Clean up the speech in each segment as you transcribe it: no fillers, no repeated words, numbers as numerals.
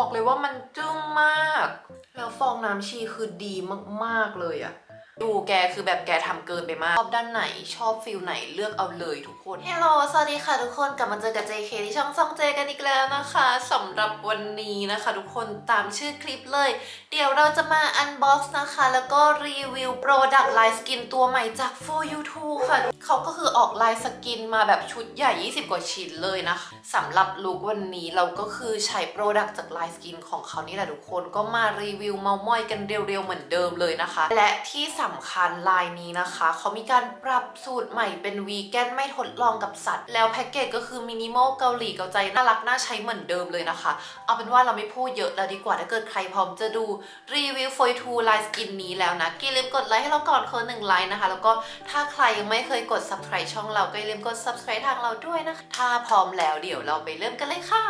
บอกเลยว่ามันจึ้งมากแล้วฟองน้ำชีคือดีมากๆเลยอะดูแกคือแบบแกทำเกินไปมากชอบด้านไหนชอบฟิลไหนเลือกเอาเลยทุกคน Hello สวัสดีค่ะทุกคนกลับมาเจอกับ JK ที่ช่องซ่องเจกันอีกแล้วนะคะสำหรับวันนี้นะคะทุกคนตามชื่อคลิปเลยเดี๋ยวเราจะมาอันบ็อกซ์นะคะแล้วก็รีวิวโปรดักต์ไลน์สกินตัวใหม่จาก 4U2 ค่ะเขาก็คือออกไลน์สกินมาแบบชุดใหญ่20กว่าชิ้นเลยนะคะสำหรับลุควันนี้เราก็คือใช้โปรดักต์จากไลน์สกินของเขานี่แหละทุกคนก็มารีวิวเมาท์มอยกันเร็วๆเหมือนเดิมเลยนะคะและที่สำคัญลายนี้นะคะเขามีการปรับสูตรใหม่เป็นวีแกนไม่ทดลองกับสัตว์แล้วแพ็กเกจก็คือมินิมอลเกาหลีเกาใจน่ารักน่าใช้เหมือนเดิมเลยนะคะเอาเป็นว่าเราไม่พูดเยอะแล้วดีกว่าถ้าเกิดใครพร้อมจะดูรีวิว 4U2 ไลน์สกินนี้แล้วนะอย่าลืมกดไลค์ให้เราก่อนคน1ไลค์นะคะแล้วก็ถ้าใครยังไม่เคยกด subscribe ช่องเราก็อย่าลืมกด subscribe ทางเราด้วยนะคะถ้าพร้อมแล้วเดี๋ยวเราไปเริ่มกันเลยค่ะ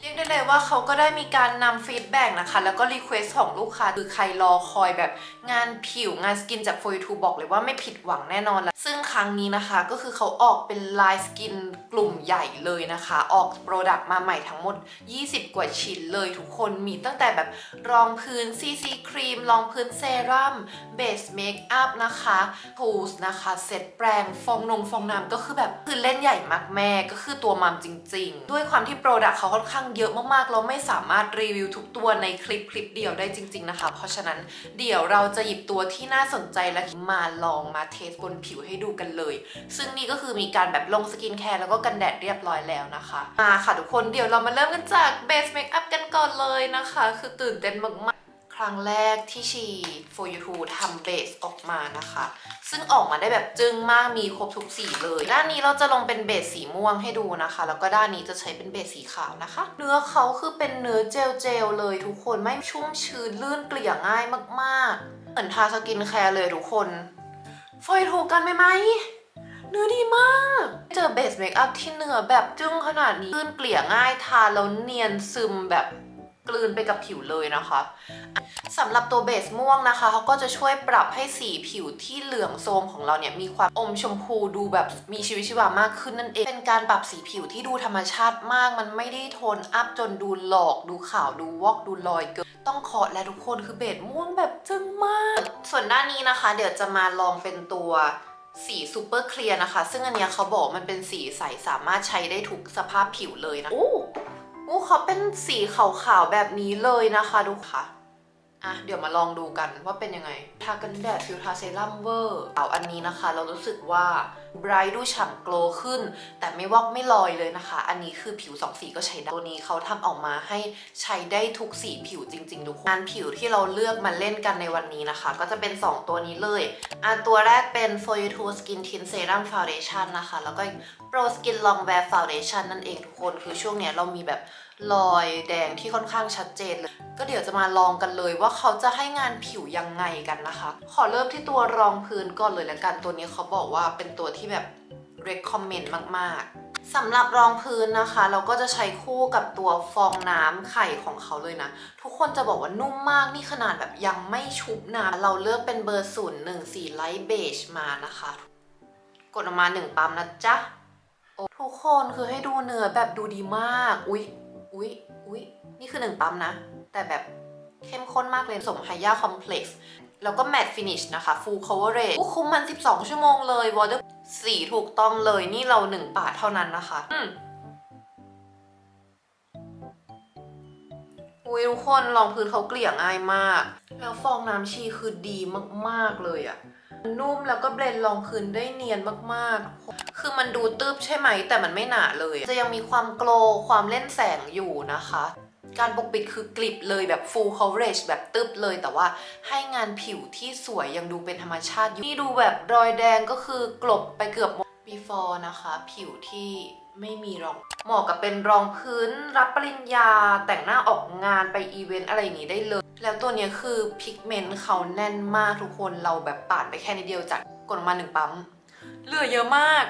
เรียกได้เลยว่าเขาก็ได้มีการนำฟีดแบ็กนะคะแล้วก็รีเควสของลูกค้าคือใครรอคอยแบบงานผิวงานสกินจาก 4U2 บอกเลยว่าไม่ผิดหวังแน่นอนแล้วซึ่งครั้งนี้นะคะก็คือเขาออกเป็นไลน์สกินกลุ่มใหญ่เลยนะคะออกโปรดักต์มาใหม่ทั้งหมด20กว่าชิ้นเลยทุกคนมีตั้งแต่แบบรองพื้นCCครีมรองพื้นเซรั่มเบสเมคอัพนะคะทูสนะคะเซตแปรงฟองน้ำก็คือแบบคือเล่นใหญ่มากแม่ก็คือตัวมัมจริงๆด้วยความที่โปรดักต์เขาค่อนข้างเยอะมากๆเราไม่สามารถรีวิวทุกตัวในคลิปเดียวได้จริงๆนะคะเพราะฉะนั้นเดี๋ยวเราจะหยิบตัวที่น่าสนใจและมาลองมาเทสบนผิวให้ดูกันเลยซึ่งนี่ก็คือมีการแบบลงสกินแคร์แล้วก็กันแดดเรียบร้อยแล้วนะคะมาค่ะทุกคนเดี๋ยวเรามาเริ่มกันจากเบสเมคอัพกันก่อนเลยนะคะคือตื่นเต้นมากๆครั้งแรกที่ชี 4U2 ทำเบสออกมานะคะซึ่งออกมาได้แบบจึ้งมากมีครบทุกสีเลยด้านนี้เราจะลงเป็นเบสสีม่วงให้ดูนะคะแล้วก็ด้านนี้จะใช้เป็นเบสสีขาวนะคะเนื้อเขาคือเป็นเนื้อเจลเลยทุกคนไม่ชุ่มชื้นลื่นเกลี่ยง่ายมากๆเหมือนทาสกินแคร์เลยทุกคนฟอยถูกกันไหมเนื้อดีมากเจอเบสเมคอัพที่เนื้อแบบจึ้งขนาดนี้ลื่นเกลี่ยง่ายทาแล้วเนียนซึมแบบกลืนไปกับผิวเลยนะคะสำหรับตัวเบสม่วงนะคะเขาก็จะช่วยปรับให้สีผิวที่เหลืองโทมของเราเนี่ยมีความอมชมพูดูแบบมีชีวิตชีวามากขึ้นนั่นเองเป็นการปรับสีผิวที่ดูธรรมชาติมากมันไม่ได้โทนอัพจนดูหลอกดูขาวดูวอกดูลอยเกินต้องขอและทุกคนคือเบสม่วงแบบจึ้งมากส่วนด้านนี้นะคะเดี๋ยวจะมาลองเป็นตัวสีซูเปอร์เคลียร์นะคะซึ่งอันนี้เขาบอกมันเป็นสีใสสามารถใช้ได้ทุกสภาพผิวเลยนะอู้เขาเป็นสีขาวๆแบบนี้เลยนะคะดูค่ะอ่ะเดี๋ยวมาลองดูกันว่าเป็นยังไงทากันแดดฟิลทาเซรั่มเวอร์เอาอันนี้นะคะเรารู้สึกว่าไบรท์ดูฉ่ำโกลขึ้นแต่ไม่วอกไม่ลอยเลยนะคะอันนี้คือผิว2สีก็ใช้ได้ตัวนี้เขาทำออกมาให้ใช้ได้ทุกสีผิวจริงๆทุกคนงานผิวที่เราเลือกมาเล่นกันในวันนี้นะคะก็จะเป็น2ตัวนี้เลยอันตัวแรกเป็น 4U2 Skin Tint Serum Foundation นะคะแล้วก็ Pro Skin Long Wear Foundation นั่นเองทุกคนคือช่วงเนี้ยเรามีแบบรอยแดงที่ค่อนข้างชัดเจนเลยก็เดี๋ยวจะมาลองกันเลยว่าเขาจะให้งานผิวยังไงกันนะคะขอเริ่มที่ตัวรองพื้นก่อนเลยละกันตัวนี้เขาบอกว่าเป็นตัวที่แบบ recommend มากๆสำหรับรองพื้นนะคะเราก็จะใช้คู่กับตัวฟองน้ำไข่ของเขาเลยนะทุกคนจะบอกว่านุ่มมากนี่ขนาดแบบยังไม่ชุบน้ำเราเลือกเป็นเบอร์ 014 Light Beige มานะคะกดออกมา1ปั๊มนะจ๊ะทุกคนคือให้ดูเนื้อแบบดูดีมากอุ๊ยนี่คือ1ปั๊มนะแต่แบบเข้มข้นมากเลยสมไฮยาคอมเพล็กซ์แล้วก็แมตต์ฟินิชนะคะฟูลคัฟเวอร์เรจคุ้มมัน12ชั่วโมงเลยวอเตอร์สีถูกต้องเลยนี่เรา1 บาทเท่านั้นนะคะอุ๊ยทุกคนรองพื้นเขาเกลี่ยง่ายมากแล้วฟองน้ำชีคือดีมากๆเลยอะนุ่มแล้วก็เบลนรองพื้นได้เนียนมากๆคือมันดูตึบใช่ไหมแต่มันไม่หนาเลยจะยังมีความโกลว์ความเล่นแสงอยู่นะคะการปกปิดคือกลิบเลยแบบ full coverage แบบตึบเลยแต่ว่าให้งานผิวที่สวยยังดูเป็นธรรมชาติอยู่นี่ดูแบบรอยแดงก็คือกลบไปเกือบหมด before นะคะผิวที่ไม่มีรองเหมาะกับเป็นรองพื้นรับปริญญาแต่งหน้าออกงานไปอีเวนต์อะไรอย่างนี้ได้เลยแล้วตัวนี้คือพิกเมนต์เขาแน่นมากทุกคนเราแบบปาดไปแค่นิดเดียวจากกดมา1 ปั๊มเหลือเยอะมาก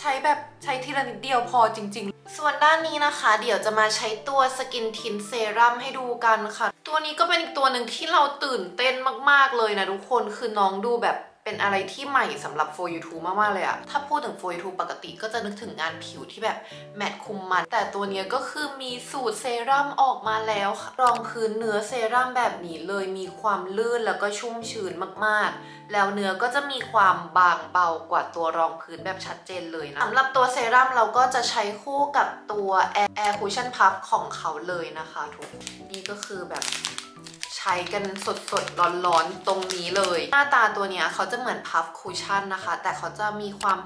ใช้แบบใช้ทีละนิดเดียวพอจริงๆส่วนด้านนี้นะคะเดี๋ยวจะมาใช้ตัวสกินทินเซรั่มให้ดูกันค่ะตัวนี้ก็เป็นอีกตัวหนึ่งที่เราตื่นเต้นมากๆเลยนะทุกคนคือน้องดูแบบ เป็นอะไรที่ใหม่สำหรับ 4U2 มากๆเลยอะถ้าพูดถึง 4U2 ปกติก็จะนึกถึงงานผิวที่แบบแมตต์คุมมันแต่ตัวเนี้ยก็คือมีสูตรเซรั่มออกมาแล้วรองพื้นเนื้อเซรั่มแบบนี้เลยมีความลื่นแล้วก็ชุ่มชื้นมากๆแล้วเนื้อก็จะมีความบางเบากว่าตัวรองพื้นแบบชัดเจนเลยนะสำหรับตัวเซรั่มเราก็จะใช้คู่กับตัว Air Cushion Puff ของเขาเลยนะคะทุกนี่ก็คือแบบใช้กันสดๆร้อนๆตรงนี้เลยหน้าตาตัวเนี้ยเขาจะเหมือนพัฟคูชั่นนะคะแต่เขาจะมีความ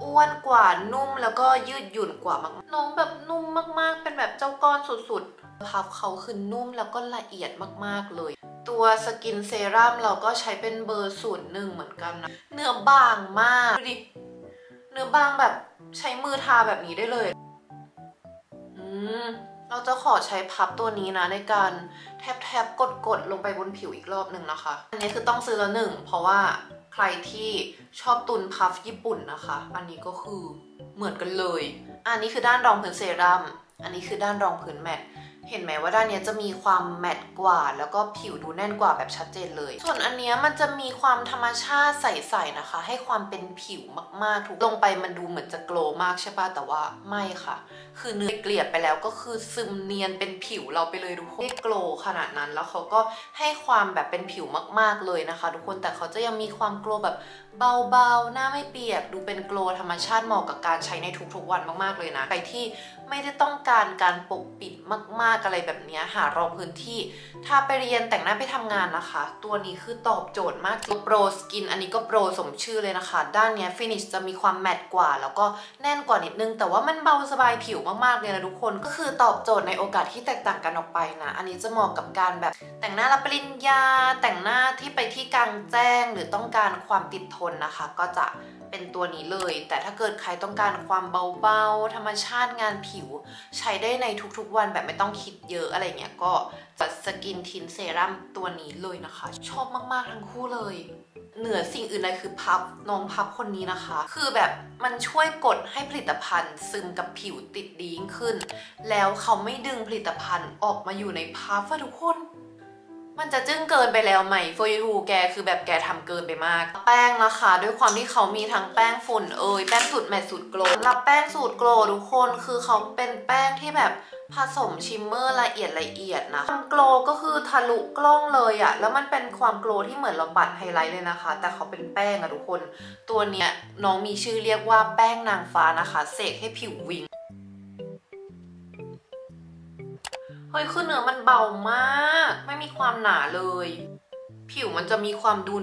อ้วนกว่านุ่มแล้วก็ยืดหยุ่นกว่ามากน้องแบบนุ่มมากๆเป็นแบบเจ้าก้อนสุดๆพัฟเขาคือนุ่มแล้วก็ละเอียดมากๆเลยตัวสกินเซรั่มเราก็ใช้เป็นเบอร์01เหมือนกันนะเนื้อบางมากดูดิเนื้อบางแบบใช้มือทาแบบนี้ได้เลยเราจะขอใช้พับตัวนี้นะในการแทบๆกดๆลงไปบนผิวอีกรอบหนึ่งนะคะอันนี้คือต้องซื้อละหนึ่งเพราะว่าใครที่ชอบตุนพัฟญี่ปุ่นนะคะอันนี้ก็คือเหมือนกันเลยอันนี้คือด้านรองพื้นเซรั่มอันนี้คือด้านรองพื้นแมตต์เห็นไหมว่าด้านนี้จะมีความแมตต์กว่าแล้วก็ผิวดูแน่นกว่าแบบชัดเจนเลยส่วนอันนี้มันจะมีความธรรมชาติใสๆนะคะให้ความเป็นผิวมากๆถูกลงไปมันดูเหมือนจะโกลมากใช่ป่ะแต่ว่าไม่ค่ะคือเนื้อเกลี่ยไปแล้วก็คือซึมเนียนเป็นผิวเราไปเลยทุกคนไม่โกลขนาดนั้นแล้วเขาก็ให้ความแบบเป็นผิวมากๆเลยนะคะทุกคนแต่เขาจะยังมีความโกลแบบเบาๆหน้าไม่เปียกดูเป็นโกลธรรมชาติเหมาะกับการใช้ในทุกๆวันมากๆเลยนะใครที่ไม่ได้ต้องการการปกปิดมากๆอะไรแบบนี้หารองพื้นที่ถ้าไปเรียนแต่งหน้าไปทำงานนะคะตัวนี้คือตอบโจทย์มากโปรสกินอันนี้ก็โปรสมชื่อเลยนะคะด้านเนี้ยฟินิชจะมีความแมตต์กว่าแล้วก็แน่นกว่านิดนึงแต่ว่ามันเบาสบายผิวมากๆเลยนะทุกคนก็คือตอบโจทย์ในโอกาสที่แตกต่างกันออกไปนะอันนี้จะเหมาะกับการแบบแต่งหน้ารับปริญญาแต่งหน้าที่ไปที่กลางแจ้งหรือต้องการความติดทนนะคะก็จะเป็นตัวนี้เลยแต่ถ้าเกิดใครต้องการความเบาๆธรรมชาติงานผิวใช้ได้ในทุกๆวันแบบไม่ต้องคิดเยอะอะไรเงี้ยก็สกินทินเซรั่มตัวนี้เลยนะคะชอบมากๆทั้งคู่เลยเหนือสิ่งอื่นใดคือพับน้องพับคนนี้นะคะคือแบบมันช่วยกดให้ผลิตภัณฑ์ซึมกับผิวติดดียิ่งขึ้นแล้วเขาไม่ดึงผลิตภัณฑ์ออกมาอยู่ในพับทุกคนมันจะจึ้งเกินไปแล้วไหม 4U2 แกคือแบบแกทำเกินไปมากแป้งนะคะด้วยความที่เขามีทั้งแป้งฝุ่นแป้งสูตรแมตต์สูตรโกลสำหรับแป้งสูตรโกลทุกคนคือเขาเป็นแป้งที่แบบผสมชิมเมอร์ละเอียดนะความโกลก็คือทะลุกล้องเลยอะแล้วมันเป็นความโกลที่เหมือนเราปัดไฮไลท์เลยนะคะแต่เขาเป็นแป้งอะทุกคนตัวเนี้ยน้องมีชื่อเรียกว่าแป้งนางฟ้านะคะเสกให้ผิววิงเฮ้ยคือเนื้อมันเบามากไม่มีความหนาเลยผิวมันจะมีความดู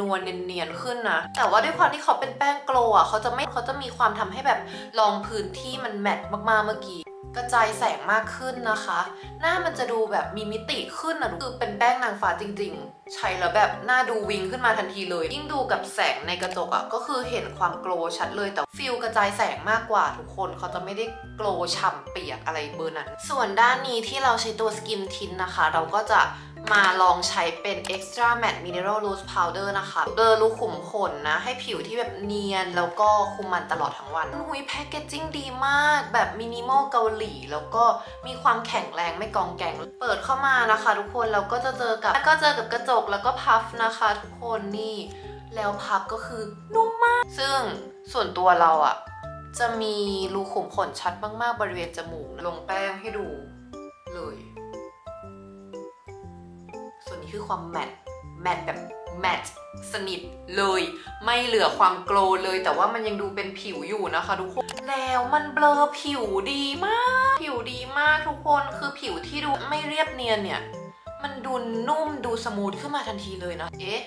นวลเนียนขึ้นนะแต่ว่าด้วยความที่เขาเป็นแป้งโกลอ่ะเขาจะมีความทำให้แบบรองพื้นที่มันแมตต์มากๆเมื่อกี้กระจายแสงมากขึ้นนะคะหน้ามันจะดูแบบมีมิติขึ้นนะคือเป็นแป้งนางฟ้าจริงๆใช้แล้วแบบหน้าดูวิงขึ้นมาทันทีเลยยิ่งดูกับแสงในกระจกอ่ะก็คือเห็นความโกลชัดเลยแต่ฟิลกระจายแสงมากกว่าทุกคนเขาจะไม่ได้โกลฉ่ำเปียกอะไรเบอร์นั้นส่วนด้านนี้ที่เราใช้ตัวสกินทินนะคะเราก็จะมาลองใช้เป็น extra matte mineral loose powder นะคะเบลอรูขุมขนนะให้ผิวที่แบบเนียนแล้วก็คุมมันตลอดทั้งวันหุ้ยแพคเกจจิ้งดีมากแบบมินิมอลเกาหลีแล้วก็มีความแข็งแรงไม่กองแกงเปิดเข้ามานะคะทุกคนเราก็จะเจอกับกระจกแล้วก็พัฟนะคะทุกคนนี่แล้วพัฟก็คือนุ่มมากซึ่งส่วนตัวเราอะจะมีรูขุมขนชัดมากๆบริเวณจมูกลงแป้งให้ดูเลยส่วนนี้คือความแมตแบบแมตสนิทเลยไม่เหลือความโกลเลยแต่ว่ามันยังดูเป็นผิวอยู่นะคะทุกคนแล้วมันเบลอผิวดีมากทุกคนคือผิวที่ดูไม่เรียบเนียนเนี่ยมันดูนุ่มดูสมูทขึ้นมาทันทีเลยนะเอ๊ะ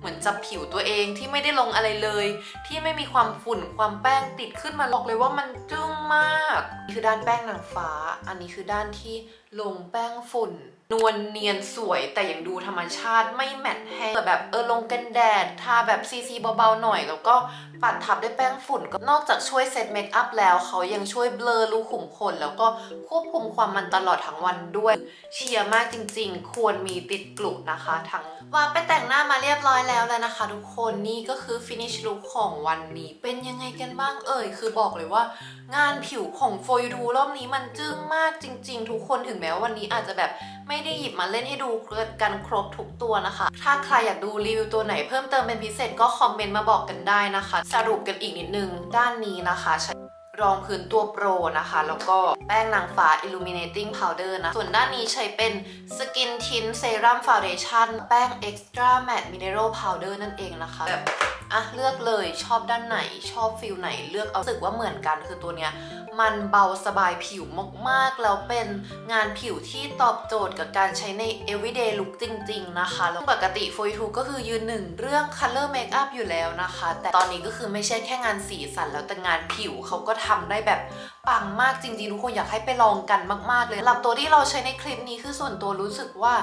เหมือนจับผิวตัวเองที่ไม่ได้ลงอะไรเลยที่ไม่มีความฝุ่นความแป้งติดขึ้นมาบอกเลยว่ามันจึ้งมากคือด้านแป้งนางฟ้าอันนี้คือด้านที่ลงแป้งฝุ่นนวลเนียนสวยแต่ยังดูธรรมชาติไม่แมตต์แห้งแบบลงกันแดดทาแบบซีเบาๆหน่อยแล้วก็ปัดทับด้วยแป้งฝุ่นก็นอกจากช่วยเซตเมคอัพแล้วเขายังช่วยเบลอรูขุมขนแล้วก็ควบคุมความมันตลอดทั้งวันด้วยเชียร์มากจริงๆควรมีติดกลุ่มนะคะทั้งว่าไปแต่งหน้ามาเรียบร้อยแล้วนะคะทุกคนนี่ก็คือฟินิชลุคของวันนี้เป็นยังไงกันบ้างคือบอกเลยว่างาน ผิวของ 4U2 รอบนี้มันจึ้งมากจริงๆทุกคนถึงแม้ว่าวันนี้อาจจะแบบไม่ได้หยิบมาเล่นให้ดูกันครบทุกตัวนะคะถ้าใครอยากดูรีวิวตัวไหนเพิ่มเติมเป็นพิเศษก็คอมเมนต์มาบอกกันได้นะคะสรุปกันอีกนิดนึงด้านนี้นะคะรองพื้นตัวโปรนะคะแล้วก็แป้งนางฟ้า Illuminating Powder นะส่วนด้านนี้ใช้เป็น Skin Tint Serum Foundation แป้ง Extra Matte Mineral Powder นั่นเองนะคะแบบเลือกเลยชอบด้านไหนชอบฟิลไหนเลือกเอารู้สึกว่าเหมือนกันคือตัวเนี้ยมันเบาสบายผิวมากๆแล้วเป็นงานผิวที่ตอบโจทย์กับการใช้ใน everyday look จริงๆนะคะแล้วปกติ 4U2 ก็คือยืนหนึ่งเรื่อง color makeup อยู่แล้วนะคะแต่ตอนนี้ก็คือไม่ใช่แค่งานสีสันแล้วแต่งานผิวเขาก็ทำได้แบบปังมากจริงๆทุกคนอยากให้ไปลองกันมากๆเลยสำหรับตัวที่เราใช้ในคลิปนี้คือส่วนตัวรู้สึกว่า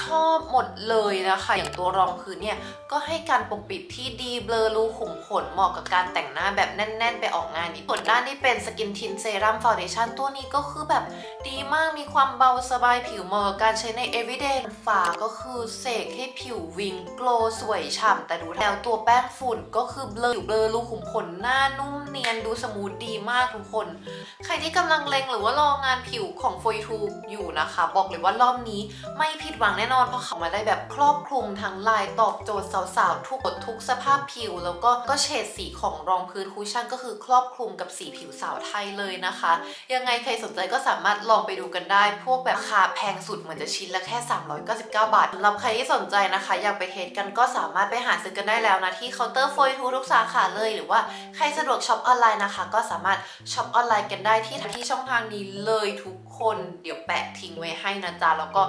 ชอบหมดเลยนะคะอย่างตัวรองพื้นเนี่ยก็ให้การปกปิดที่ดีเบลอรูขุมขนเหมาะกับการแต่งหน้าแบบแน่นๆไปออกงานนี้ส่วนด้านที่เป็นสกินทินเซรั่มฟาวเดชั่นตัวนี้ก็คือแบบดีมากมีความเบาสบายผิวเหมาะกับการใช้ใน everyday ฝาก็คือเสกให้ผิววิงโกลสวยฉ่ำแต่ดูแล้วตัวแป้งฝุ่นก็คือเบลอรูขุมขนหน้านุ่มเนียนดูสมูทดีมากทุกคนใครที่กำลังเล็งหรือว่ารองานผิวของ 4U2 อยู่นะคะบอกเลยว่ารอบนี้ไม่ผิดหวังแน่นอนเพราะเขามาได้แบบครอบคลุมทั้งลายตอบโจทย์สาวๆทุกสภาพผิวแล้วก็เฉดสีของรองพื้นคุชชั่นก็คือครอบคลุมกับสีผิวสาวไทยเลยนะคะยังไงใครสนใจก็สามารถลองไปดูกันได้พวกแบบราคาแพงสุดเหมือนจะชิ้นละแค่399 บาทสำหรับใครที่สนใจนะคะอยากไปเทสกันก็สามารถไปหาซื้อกันได้แล้วนะที่เคาน์เตอร์ 4U2 ทุกสาขาเลยหรือว่าใครสะดวกช็อปออนไลน์นะคะก็สามารถช็อปออนไลน์กันได้ที่ช่องทางนี้เลยทุกคนเดี๋ยวแปะทิ้งไว้ให้นะจ๊ะแล้วก็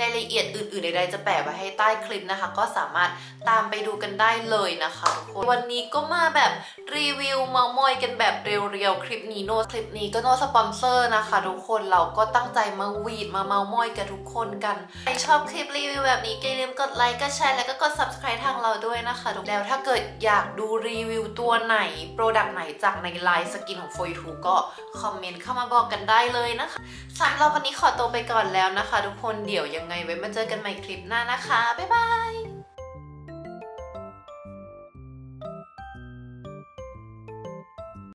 รายละเอียดอื่นๆใดๆจะแปะไว้ให้ใต้คลิปนะคะก็สามารถตามไปดูกันได้เลยนะคะทุกคนวันนี้ก็มาแบบรีวิวเมามอยกันแบบเรียวๆคลิปนี้ก็โนสปอนเซอร์นะคะทุกคนเราก็ตั้งใจมาวีดมาเมามอยกับทุกคนกันใครชอบคลิปรีวิวแบบนี้อย่าลืมกดไลค์กดแชร์แล้วก็กด subscribe ทางเราด้วยนะคะแล้วถ้าเกิดอยากดูรีวิวตัวไหนโปรดักต์ไหนจากในไลน์สกินของ 4U2 ก็คอมเมนต์เข้ามาบอกกันได้เลยนะคะสำหรับวันนี้ขอตัวไปก่อนแล้วนะคะทุกคนเดี๋ยวยังไงไว้มาเจอกันใหม่คลิปหน้านะคะบ๊ายบาย